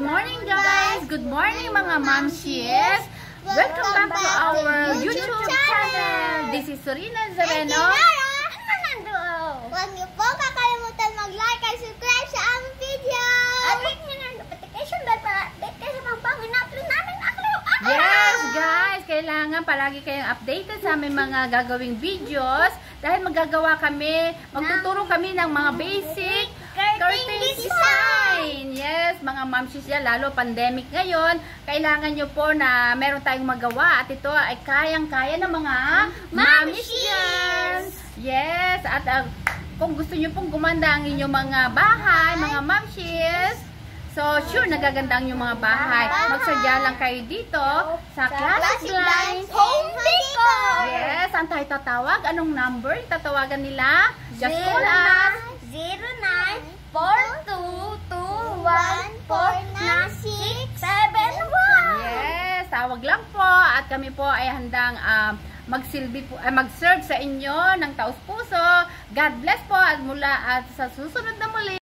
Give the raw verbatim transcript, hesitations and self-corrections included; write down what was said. Good morning, guys! Good morning, mga mamsies! Welcome back to our YouTube channel! This is Zorina Nazareno. Huwag niyo po kakalimutan mag-like at subscribe sa aming video! At click niyo ng notification bell para update kayo sa mga bago natin namin upload! Yes, guys! Kailangan palagi kayong updated sa aming mga gagawing videos dahil magagawa kami, magtuturo kami ng mga basic curtain design. Yes, mga mamsies dyan, lalo pandemic ngayon, kailangan nyo po na meron tayong magawa at ito ay kayang-kaya ng mga mamsies dyan. Yes, at uh, kung gusto nyo pong gumanda ang inyong mga bahay, mga mamsies, so sure, nagaganda ang inyong mga bahay. Magsadya lang kayo dito sa Classic Blinds and Home Decor. Yes, saan tayo tatawag? Anong number tatawagan nila? Just call us! zero nine four two two one four nine six seven one. Yes, tawag lang po at kami po ay handang uh, magsilbi po, uh, mag-serve sa inyo ng taos puso. God bless po at mula at sa susunod na muli.